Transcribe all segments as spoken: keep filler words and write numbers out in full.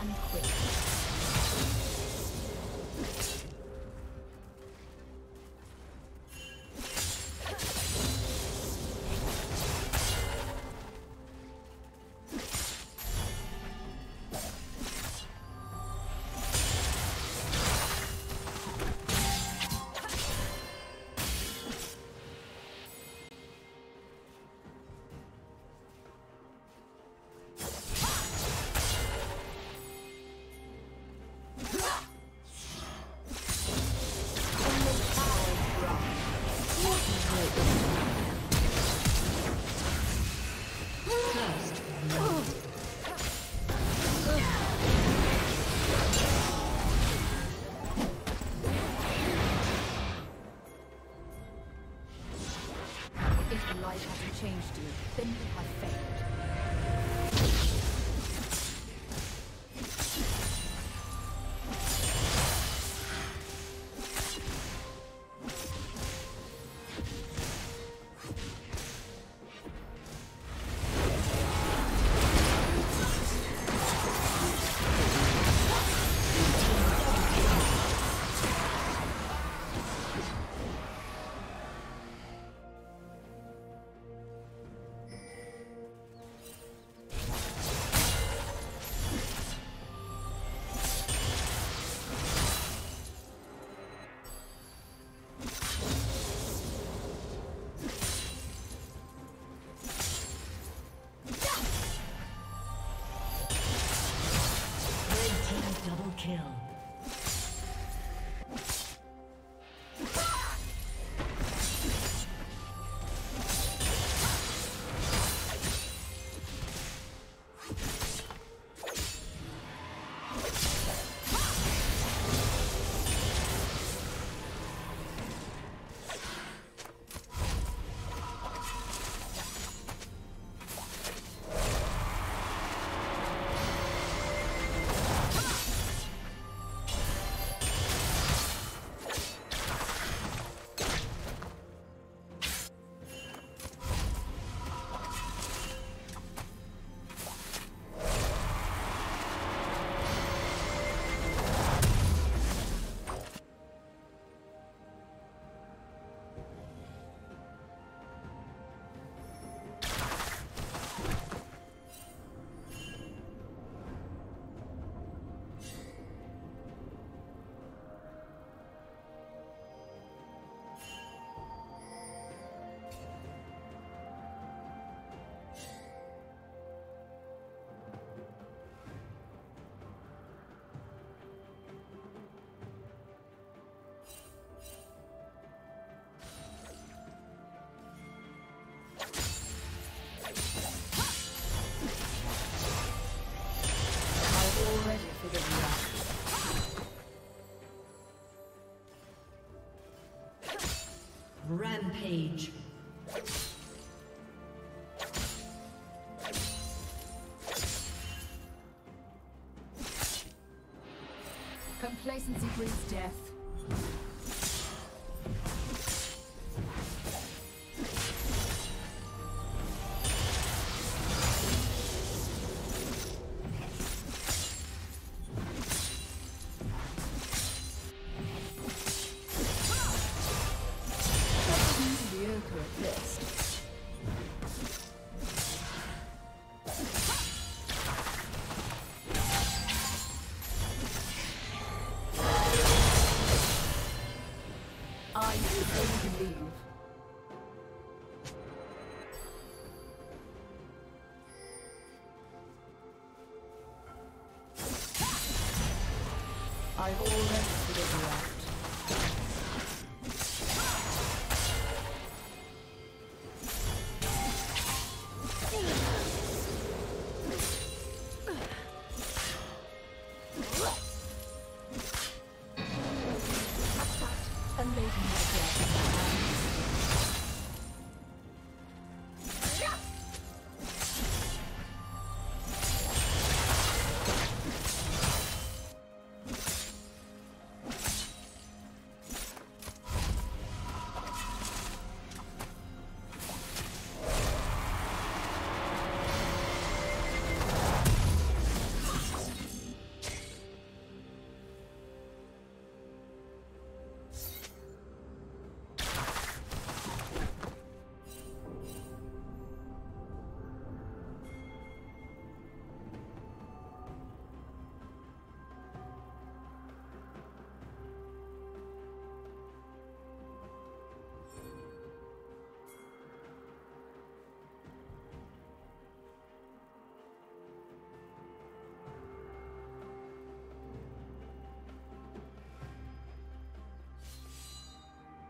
And quick. Changed you, then you have failed. Rampage. Complacency brings death. conquered list. I've already been left.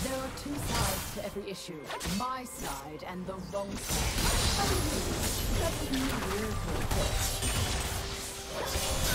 There are two sides to every issue. My side and the wrong side. That's a miracle. Somebody!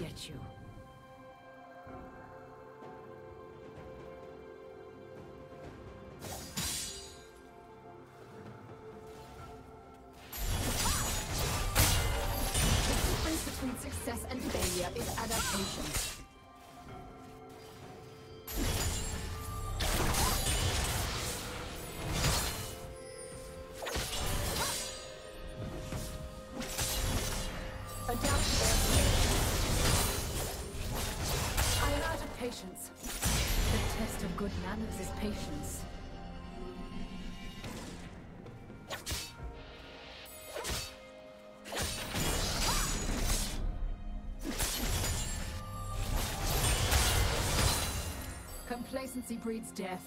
get you. Good manners is patience. Complacency breeds death.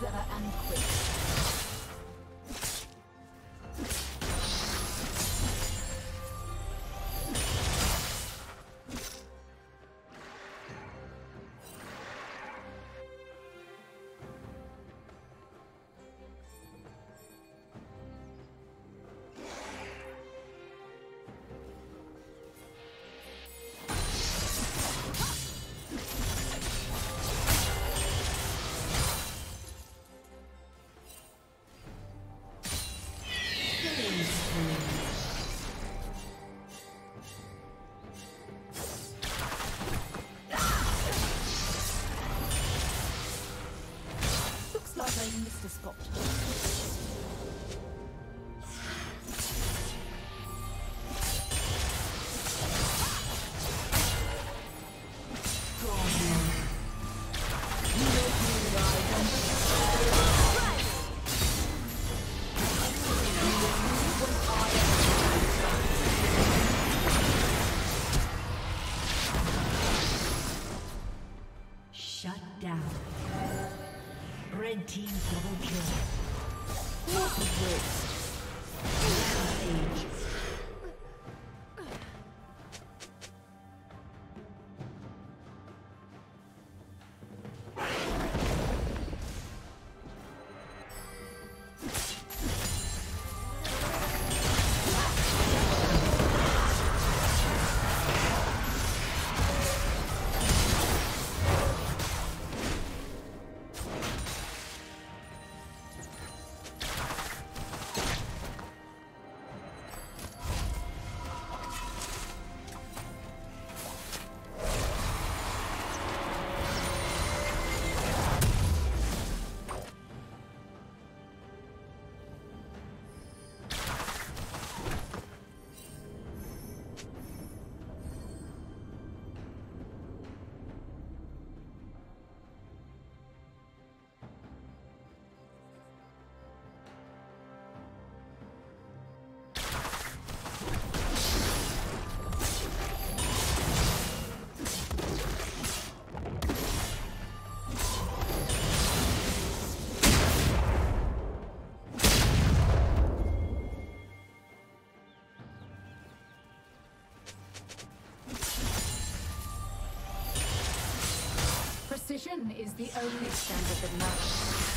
Clever and quick. Team double kill. What a waste. ten is the only standard that matters.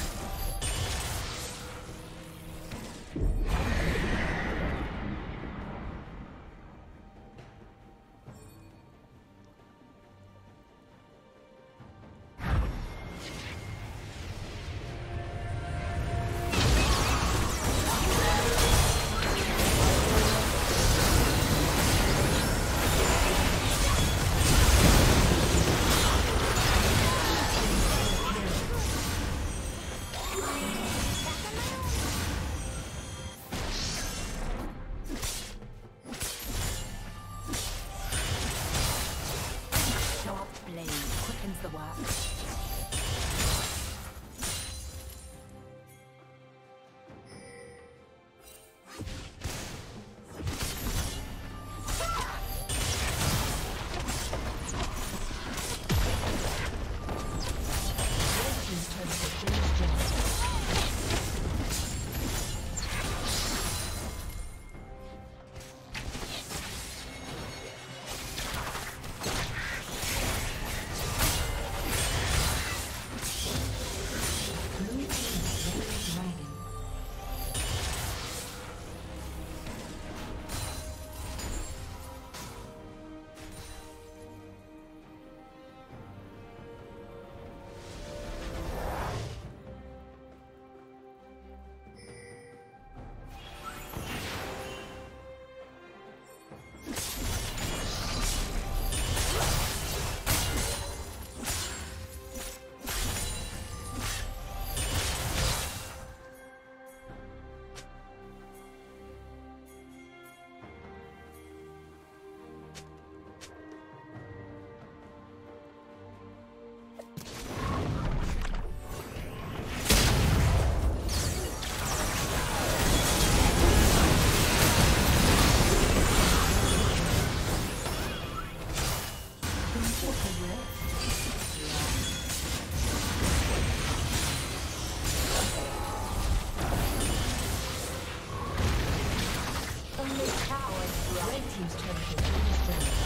Red team's turret has been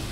destroyed.